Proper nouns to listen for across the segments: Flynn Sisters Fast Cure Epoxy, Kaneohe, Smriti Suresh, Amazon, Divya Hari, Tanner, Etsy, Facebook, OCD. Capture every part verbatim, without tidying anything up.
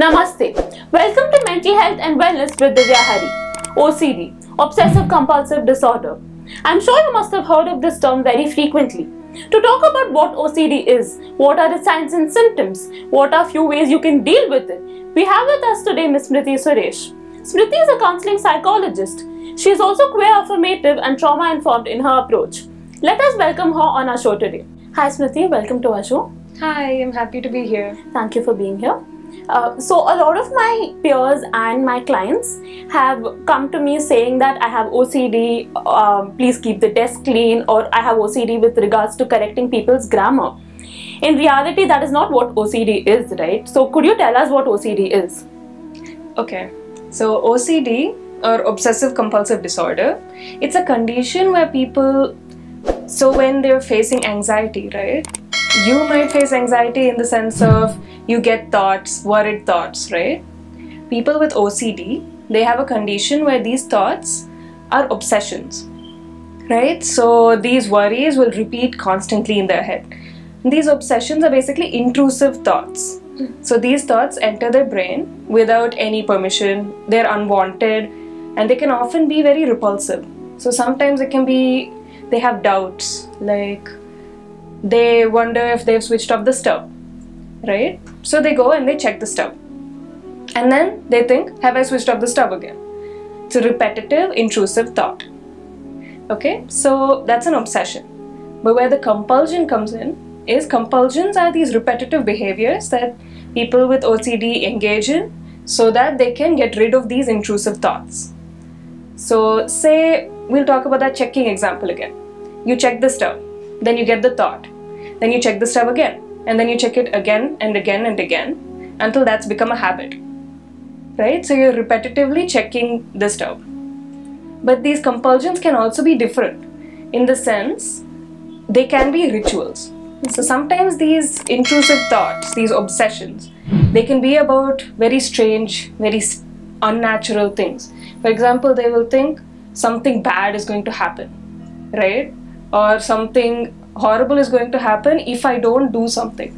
Namaste. Welcome to Mental Health and Wellness with Divya Hari. O C D, Obsessive Compulsive Disorder. I'm sure you must have heard of this term very frequently. To talk about what O C D is, what are the signs and symptoms, what are few ways you can deal with it, we have with us today Miz Smriti Suresh. Smriti is a counseling psychologist. She is also queer affirmative and trauma informed in her approach. Let us welcome her on our show today. Hi Smriti, welcome to our show. Hi, I'm happy to be here. Thank you for being here. Uh, so a lot of my peers and my clients have come to me saying that I have O C D, um, please keep the desk clean, or I have O C D with regards to correcting people's grammar. In reality, that is not what O C D is, right? So could you tell us what O C D is? Okay, so O C D, or Obsessive Compulsive Disorder, it's a condition where people, so when they're facing anxiety, right? You might face anxiety in the sense of you get thoughts, worried thoughts, right? People with O C D, they have a condition where these thoughts are obsessions, right? So these worries will repeat constantly in their head. And these obsessions are basically intrusive thoughts. So these thoughts enter their brain without any permission, they're unwanted, and they can often be very repulsive. So sometimes it can be, they have doubts, like, they wonder if they've switched off the stove, right? So they go and they check the stove. And then they think, have I switched off the stove again? It's a repetitive, intrusive thought. Okay, so that's an obsession. But where the compulsion comes in is compulsions are these repetitive behaviors that people with O C D engage in so that they can get rid of these intrusive thoughts. So say, we'll talk about that checking example again. You check the stove. Then you get the thought, then you check the stove again, and then you check it again and again and again until that's become a habit, right? So you're repetitively checking the stove. But these compulsions can also be different in the sense they can be rituals. So sometimes these intrusive thoughts, these obsessions, they can be about very strange, very unnatural things. For example, they will think something bad is going to happen, right? Or something horrible is going to happen if I don't do something.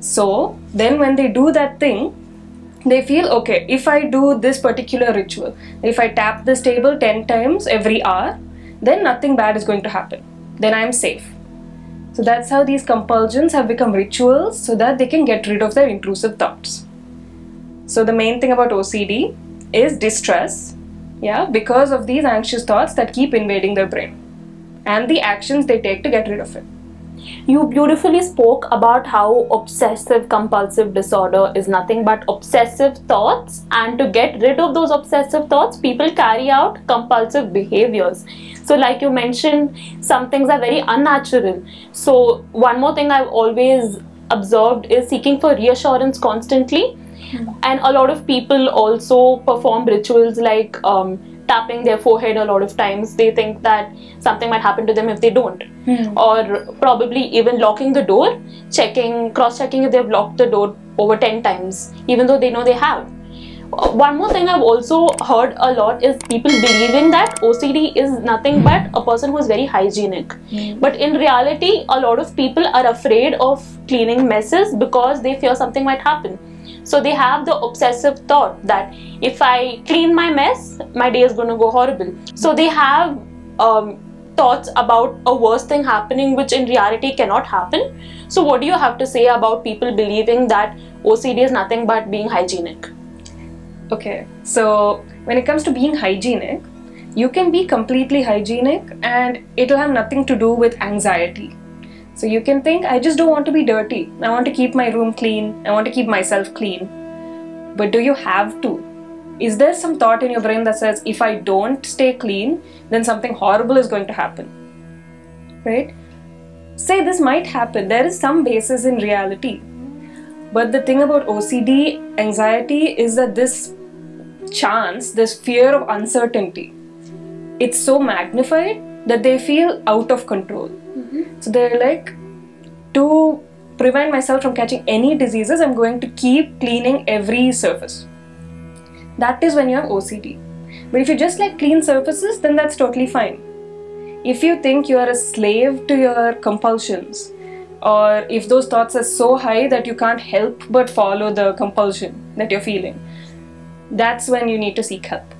So then when they do that thing, they feel, okay, if I do this particular ritual, if I tap this table ten times every hour, then nothing bad is going to happen. Then I am safe. So that's how these compulsions have become rituals so that they can get rid of their intrusive thoughts. So the main thing about O C D is distress, yeah, because of these anxious thoughts that keep invading their brain. And the actions they take to get rid of it. You beautifully spoke about how obsessive compulsive disorder is nothing but obsessive thoughts, and to get rid of those obsessive thoughts, people carry out compulsive behaviors. So like you mentioned, some things are very unnatural. So one more thing I've always observed is seeking for reassurance constantly. Mm-hmm. And a lot of people also perform rituals like um, tapping their forehead a lot of times. They think that something might happen to them if they don't. Hmm. Or probably even locking the door, checking, cross-checking if they've locked the door over ten times, even though they know they have. One more thing I've also heard a lot is people believing that O C D is nothing but a person who's very hygienic. Mm. But in reality, a lot of people are afraid of cleaning messes because they fear something might happen. So they have the obsessive thought that if I clean my mess, my day is going to go horrible. So they have um, thoughts about a worse thing happening, which in reality cannot happen. So what do you have to say about people believing that O C D is nothing but being hygienic? Okay, so when it comes to being hygienic, you can be completely hygienic and it'll have nothing to do with anxiety. So you can think, I just don't want to be dirty. I want to keep my room clean. I want to keep myself clean. But do you have to? Is there some thought in your brain that says, if I don't stay clean, then something horrible is going to happen, right? Say this might happen. There is some basis in reality. But the thing about O C D, anxiety, is that this chance, this fear of uncertainty, it's so magnified that they feel out of control. Mm-hmm. So they're like too prevent myself from catching any diseases, I'm going to keep cleaning every surface. That is when you have O C D. But if you just like clean surfaces, then that's totally fine. If you think you are a slave to your compulsions, or if those thoughts are so high that you can't help but follow the compulsion that you're feeling, that's when you need to seek help.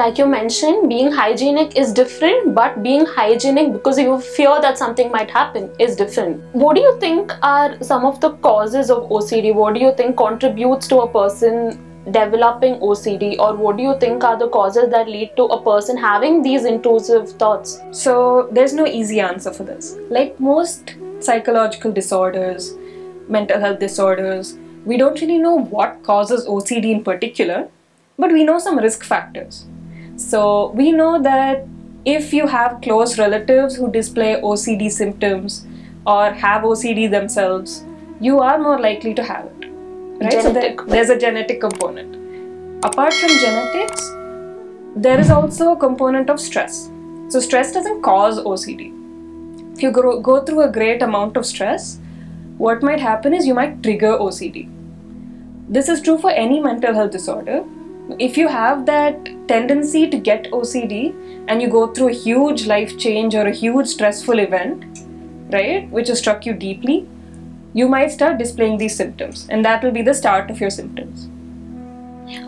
Like you mentioned, being hygienic is different, but being hygienic because you fear that something might happen is different. What do you think are some of the causes of O C D? What do you think contributes to a person developing O C D, or what do you think are the causes that lead to a person having these intrusive thoughts? So there's no easy answer for this. Like most psychological disorders, mental health disorders, we don't really know what causes O C D in particular, but we know some risk factors. So we know that if you have close relatives who display O C D symptoms or have O C D themselves, you are more likely to have it. Right? So there, there's a genetic component. Apart from genetics, there is also a component of stress. So stress doesn't cause O C D. If you go, go through a great amount of stress, what might happen is you might trigger O C D. This is true for any mental health disorder. If you have that tendency to get O C D and you go through a huge life change or a huge stressful event, right, which has struck you deeply, you might start displaying these symptoms, and that will be the start of your symptoms.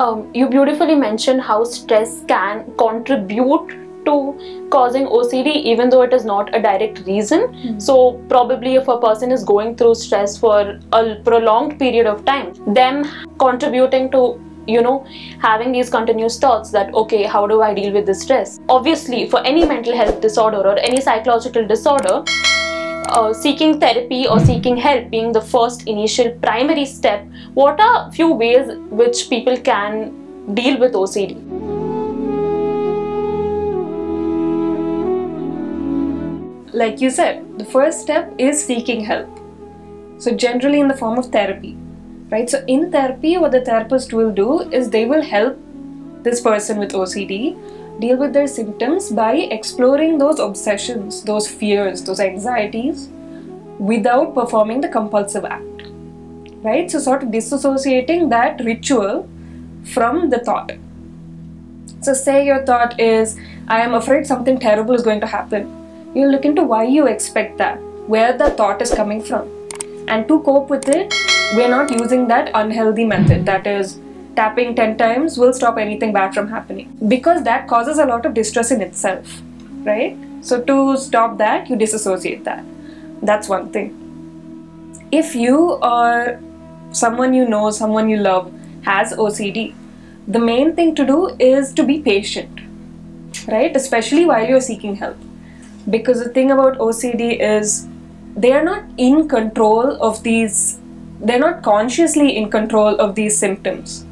Um, you beautifully mentioned how stress can contribute to causing O C D, even though it is not a direct reason. Mm-hmm. So probably if a person is going through stress for a prolonged period of time, them contributing to, you know, having these continuous thoughts that, okay, how do I deal with this stress? Obviously, for any mental health disorder or any psychological disorder, uh, seeking therapy or seeking help being the first initial primary step, what are few ways which people can deal with O C D? Like you said, the first step is seeking help. So generally in the form of therapy. Right? So in therapy, what the therapist will do is they will help this person with O C D deal with their symptoms by exploring those obsessions, those fears, those anxieties without performing the compulsive act. Right? So sort of disassociating that ritual from the thought. So say your thought is, I am afraid something terrible is going to happen. You'll look into why you expect that, where the thought is coming from. And to cope with it, we're not using that unhealthy method, that is tapping ten times will stop anything bad from happening, because that causes a lot of distress in itself, right? So to stop that, you disassociate that. That's one thing. If you or someone you know, someone you love has O C D, the main thing to do is to be patient, right? Especially while you're seeking help, because the thing about O C D is they are not in control of these they're not consciously in control of these symptoms.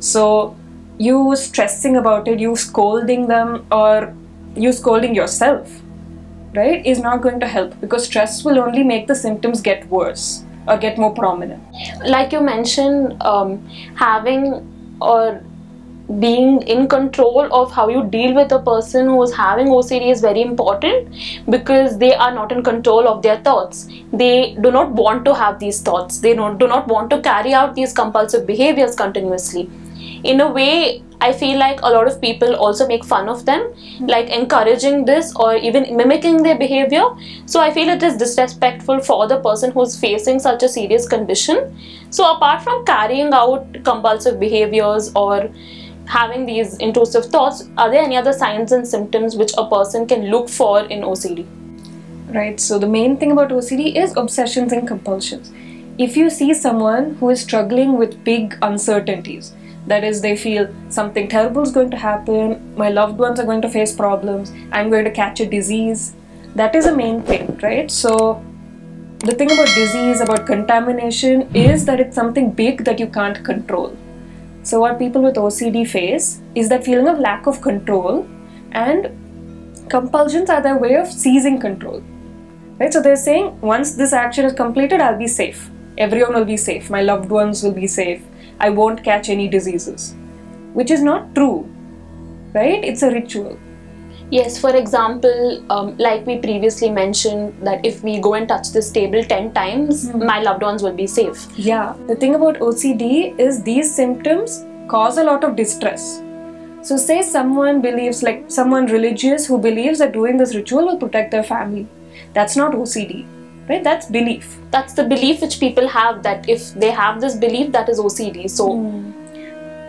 So you stressing about it, you scolding them, or you scolding yourself, right, is not going to help, because stress will only make the symptoms get worse or get more prominent. Like you mentioned, um, having or being in control of how you deal with a person who is having O C D is very important, because they are not in control of their thoughts. They do not want to have these thoughts. They don't, do not want to carry out these compulsive behaviors continuously. In a way, I feel like a lot of people also make fun of them, like encouraging this or even mimicking their behavior. So I feel it is disrespectful for the person who's facing such a serious condition. So apart from carrying out compulsive behaviors or having these intrusive thoughts, are there any other signs and symptoms which a person can look for in O C D? Right, so the main thing about O C D is obsessions and compulsions. If you see someone who is struggling with big uncertainties, that is, they feel something terrible is going to happen, my loved ones are going to face problems, I'm going to catch a disease, that is the main thing, right? So the thing about disease, about contamination, is that it's something big that you can't control. So what people with O C D face is that feeling of lack of control, and compulsions are their way of seizing control. Right? So they're saying, once this action is completed, I'll be safe. Everyone will be safe. My loved ones will be safe. I won't catch any diseases, which is not true, right? It's a ritual. Yes, for example, um, like we previously mentioned, that if we go and touch this table ten times, mm-hmm. my loved ones will be safe. Yeah, the thing about O C D is these symptoms cause a lot of distress. So say someone believes, like someone religious who believes that doing this ritual will protect their family. That's not O C D, right? That's belief. That's the belief which people have, that if they have this belief, that is O C D. So, mm.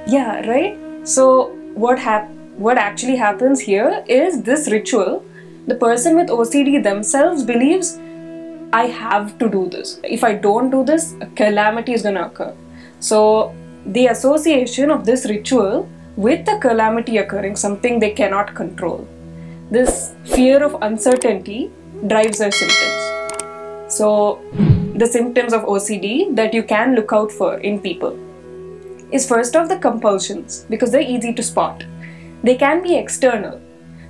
yeah, right? So what happens? What actually happens here is this ritual, the person with O C D themselves believes, I have to do this. If I don't do this, a calamity is going to occur. So the association of this ritual with the calamity occurring, something they cannot control. This fear of uncertainty drives their symptoms. So the symptoms of O C D that you can look out for in people is first off the compulsions, because they're easy to spot. They can be external,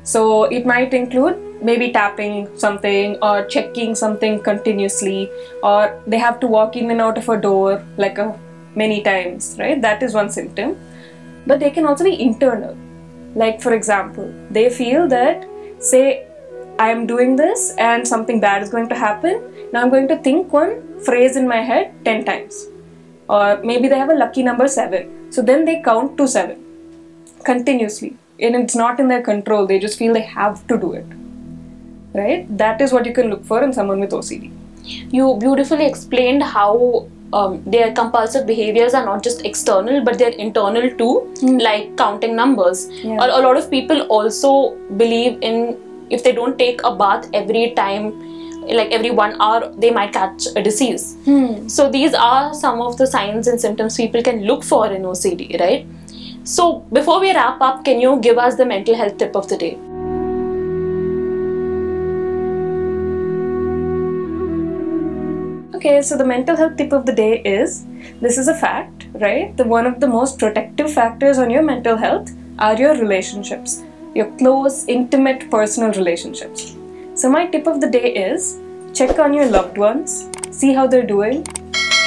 so it might include maybe tapping something or checking something continuously, or they have to walk in and out of a door like a, many times, right? That is one symptom. But they can also be internal, like for example, they feel that, say, I am doing this and something bad is going to happen, now I'm going to think one phrase in my head ten times. Or maybe they have a lucky number seven, so then they count to seven. Continuously, and it's not in their control, they just feel they have to do it, right? That is what you can look for in someone with O C D. You beautifully explained how um, their compulsive behaviors are not just external, but they're internal too, mm. like counting numbers. Yeah. A, a lot of people also believe in, if they don't take a bath every time, like every one hour, they might catch a disease. Hmm. So these are some of the signs and symptoms people can look for in O C D, right? So, before we wrap up, can you give us the mental health tip of the day? Okay, so the mental health tip of the day is, this is a fact, right? The one of the most protective factors on your mental health are your relationships, your close, intimate, personal relationships. So my tip of the day is, check on your loved ones, see how they're doing,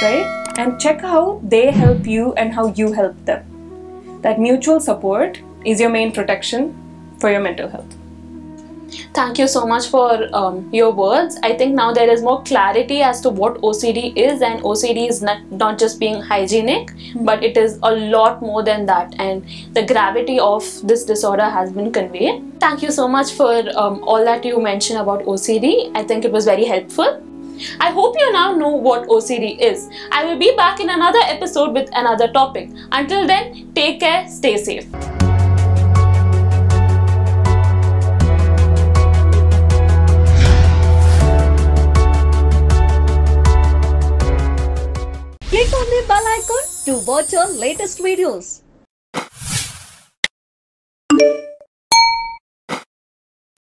right? And check how they help you and how you help them. That mutual support is your main protection for your mental health. Thank you so much for um, your words. I think now there is more clarity as to what O C D is, and O C D is not, not just being hygienic, mm-hmm. but it is a lot more than that, and the gravity of this disorder has been conveyed. Thank you so much for um, all that you mentioned about O C D. I think it was very helpful. I hope you now know what O C D is. I will be back in another episode with another topic. Until then, take care, stay safe. Click on the bell icon to watch our latest videos.